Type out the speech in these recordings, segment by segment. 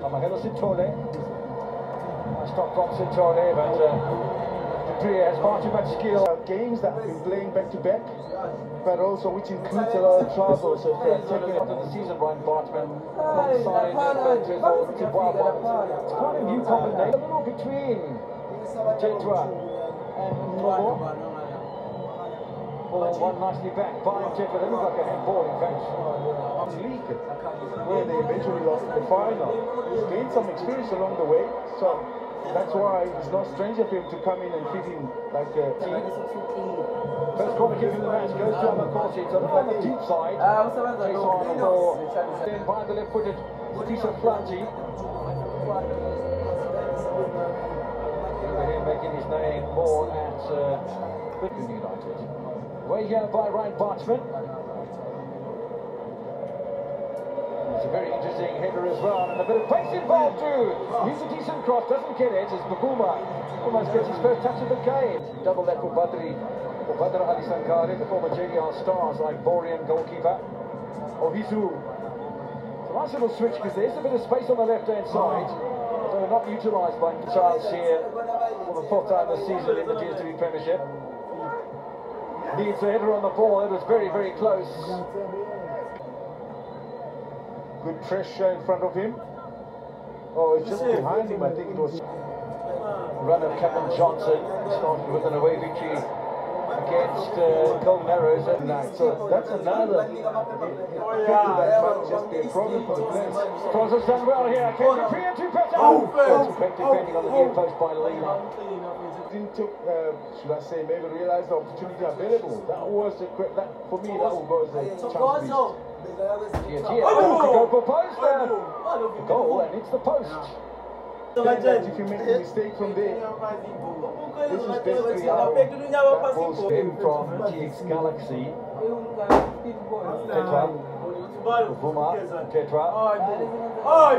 Kamagelo Sithole. Nice stop from Sithole, but Dupriya has far too much skill. Games that we've been playing back to back, but also which includes a lot of troubles. So taking it out of the season, Ryan Bartman alongside it's quite a new combination. A little between Chetwa and Mbouma. One nicely back by Chetwa. It looks like a handball, in fact. Where they eventually lost the final. He's gained some experience along the way, so that's why it's not stranger for him to come in and fit in like a team. First corner kick in the match goes to Amakoshe. It's on the deep side. Then by the left-footed Petitia Flanti. Over here making his name more at Citone United. Way here by Ryan Bartman. It's a very interesting header as well, and a bit of pace involved too. He's a decent cross, doesn't get it. It's Mbouma. Almost gets his first touch of the game. Double that for Badra Ali Sankari, the former JDR stars, Ivorian goalkeeper. Ohizu. It's a nice little switch because there's a bit of space on the left-hand side. So not utilised by Charles here for the fourth time this season in the DStv Premiership. Needs a header on the ball. It was very, very close. Good pressure in front of him. Oh, it's just behind him, I think it was. Run of Kaizer Johnson, started with an away victory against Golden Arrows at night. So that's another effect of that match, just the problem for the players. Cross has done well here. Dupriya to Petter. That's effect defending on the near post by Layla. Didn't took, should I say, maybe realised the opportunity available. That was the correct, for me, that was the chance least. Tia goal for post there. Goal, and it's the post. If you make a mistake from there, this is basically how that ball's been from TX Galaxy. I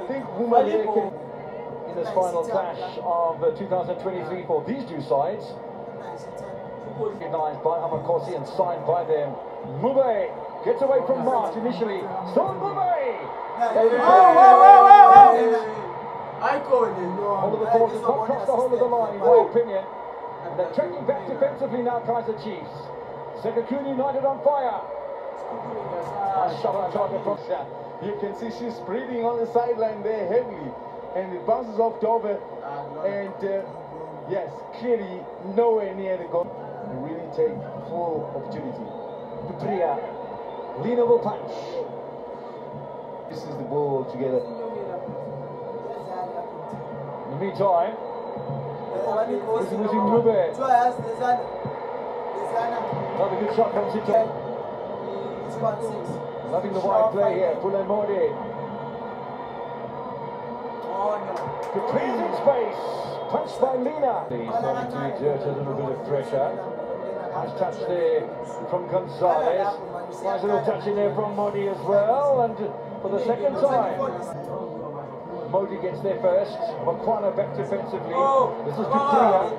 think Mbouma in this final clash of 2023 for these two sides. Recognised by Amakosi and signed by them. Mube gets away from Marx initially. Still Mube! I called it. All of the forces not crossed the whole of the line, in my opinion. And they're tracking back defensively now, Kaizer Chiefs. Sekhukhune United on fire. You can see she's breathing on the sideline there heavily. And it bounces off Dover. And yes, clearly nowhere near the goal. Really take full opportunity. Dupriya, Lina will punch. This is the ball together. In the meantime, this is Buzi Mube. Another good shot from Citone. Loving the wide play here. Pule Mori. Dupriya's in space. Punched by Lina. He's starting to exert a little bit of pressure. Nice touch there from Gonzalez. Nice little touch in there from Modi as well. And for the second time, Modi gets there first. Mokwana back defensively. This is Dupriya.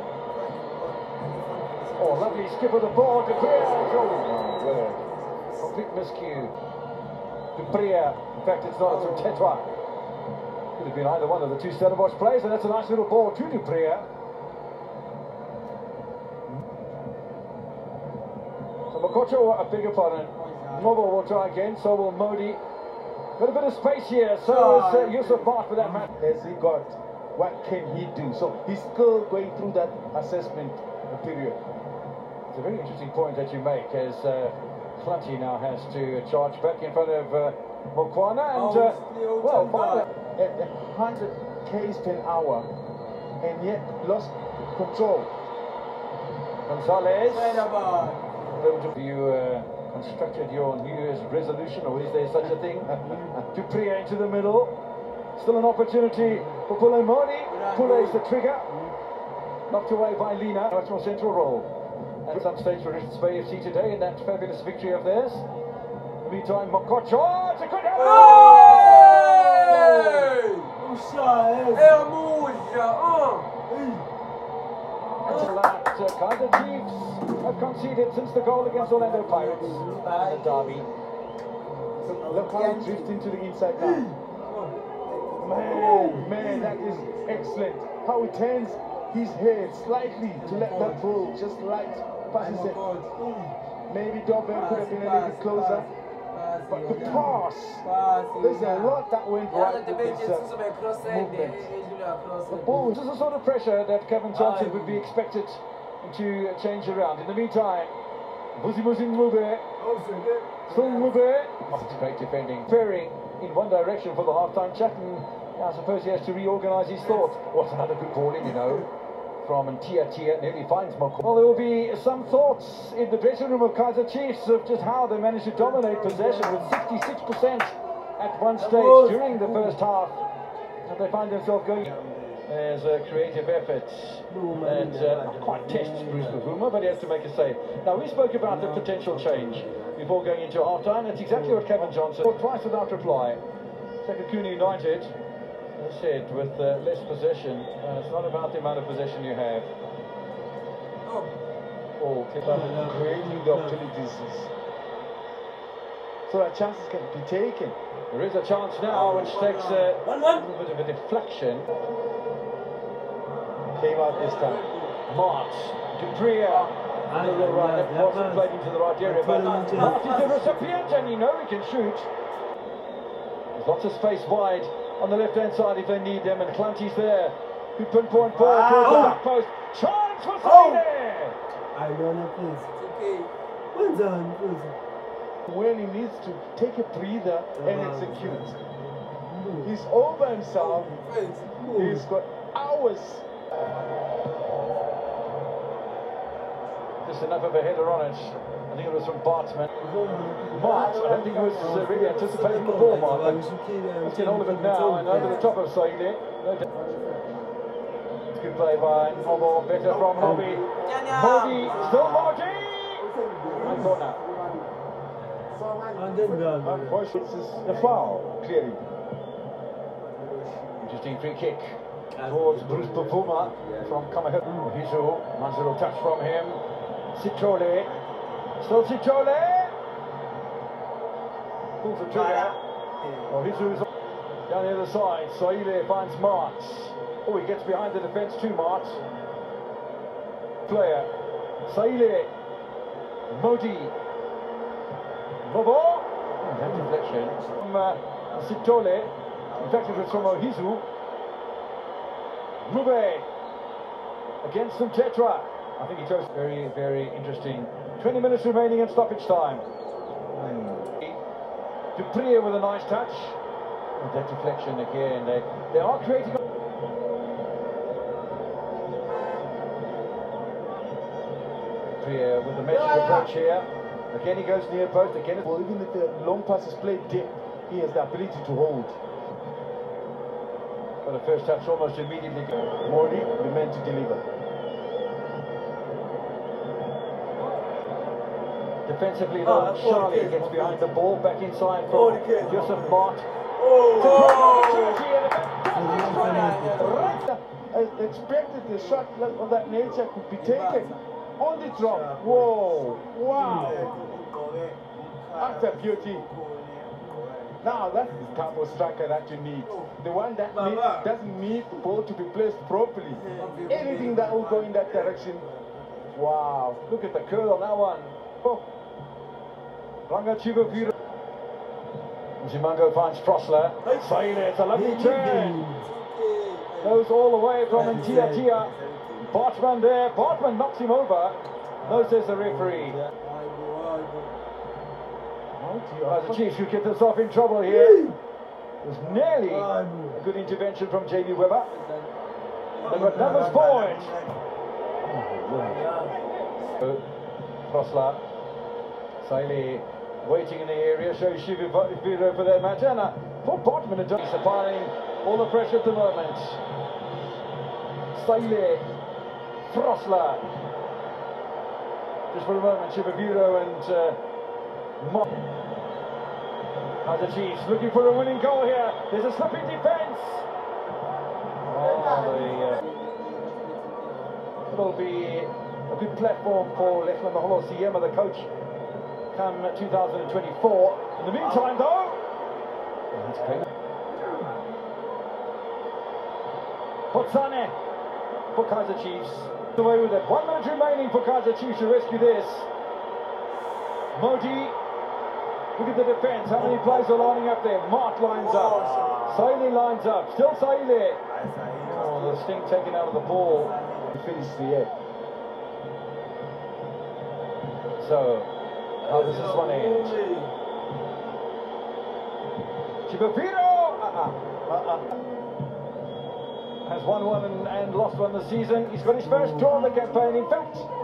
Oh, lovely skip of the ball. Dupriya. Complete miscue. Dupriya. In fact, it's not from Chetwa. Could have been either one of the two Stellenbosch players. And that's a nice little ball to Dupriya. A big opponent. Mbouma will try again, so will Modi. Got a bit of space here, so is Yusuf Bart for that match. Has he got? What can he do? So he's still going through that assessment period. It's a very interesting point that you make, as Flutie now has to charge back in front of Mokwana. And, well, at 100 Ks per hour, and yet lost control. Gonzalez. Have you constructed your New Year's resolution, or is there such a thing? Dupriya into the middle. Still an opportunity for Pule Mori. Pule is the trigger. Knocked away by Lina. Much more central role at some stage for Richards Bay FC today in that fabulous victory of theirs. Meantime, Mokocho. It's a good goal! Kaizer Chiefs have conceded since the goal against Orlando Pirates in the derby. Left line drifting to the inside now. Man, that is excellent. How he turns his head slightly to let that ball just light past his head. Maybe Dobben could have been a little bit closer. But the pass, there's a lot that went right with this movement. The ball, this is the sort of pressure that Kevin Johnson would be expected to change around. In the meantime, Buzi Mube, great defending, faring in one direction for the half-time check. I suppose he has to reorganise his thoughts. What's another good ball in, you know, from Tia nearly finds Mokou. Well, there will be some thoughts in the dressing room of Kaizer Chiefs of just how they managed to dominate possession with 66% at one stage during the first half. And they find themselves going as a creative effort and quite tests Bruce Mbouma, but he has to make a save. Now, we spoke about the potential change before going into half-time. That's exactly what Kevin Johnson scored twice without reply. Sekhukhune United, as I said, with less possession, it's not about the amount of possession you have. Creating the opportunities so that chances can be taken. There is a chance now which takes a little bit of a deflection. Came out this time. Marx, Dupriya, and the right, of course, played into the right area, but Marx is the recipient, and you know he can shoot. There's lots of space wide on the left-hand side if they need them, and Clanty's there. Who pinpoint ball towards the back post. Chance for Sithole! I don't know, please. It's okay. Well done, when he needs to take a breather and execute. He's over himself. He's got hours. Just enough of a header on it. I think it was from Bartman. Bart, I don't think he was really anticipating the ball, Mark. Let's get hold of it now and over the top of Sithole. Good play by Mbouma, better from Modi. Modi, still Modi! And corner. The foul, clearly. Interesting free kick towards Bruce Mbouma from Kamahe. Ohizu, nice little touch from him. Sithole, still Sithole! Pulls the trigger. Ohizu's down the other side. Sithole finds Marx. Oh, he gets behind the defence too, Marx. Player. Sithole. Modi. Bobo. That deflection. From Sithole. In fact, it was from Ohizu. Mube. Against some Chetwa. I think he chose very, very interesting. 20 minutes remaining in stoppage time. Dupriya with a nice touch. With that deflection again. They are creating. Dupriya with a measured approach here. Again, he goes near post. Again, well, even if the long pass is played deep, he has the ability to hold. But the first touch almost immediately. Mori remained to deliver. Defensively, though, Charlie gets behind the ball, back inside for Yusuf Bart. I expected the shot of that nature could be taken on the drop. Whoa! Wow! After beauty. Now that's the type of striker that you need. The one that doesn't need the ball to be placed properly. Anything that will go in that direction. Wow! Look at the curl on that one. Oh. Hwanga Chibapiru. Zimango finds Frosler. Sithole, it's a lovely turn. Goes all the way from Tia. Bartman there. Bartman knocks him over. Notices the referee. The Chiefs who get themselves in trouble here. It was nearly a good intervention from J.B. Weber. They've got numbers for it. Frosler. Sithole waiting in the area, shows Shivabiro for their match. And for Bartman, he's applying all the pressure at the moment. Sithole, Frosler. Just for a moment, Shivabiro and the Chiefs looking for a winning goal here. There's a slipping defence. It'll be a good platform for Lechman Maholo Siema, the coach. come 2024. In the meantime, though, that's clean. Potsane for Kaizer Chiefs. The way with it. 1 minute remaining for Kaizer Chiefs to rescue this. Modi, look at the defense. How many players are lining up there? Mart lines up. Saile lines up. Still Saile. Oh, the sting taken out of the ball. To finish the end. So, how does this one end? Chibapiru! Has won one and lost one this season. He's got his first draw of the campaign, in fact.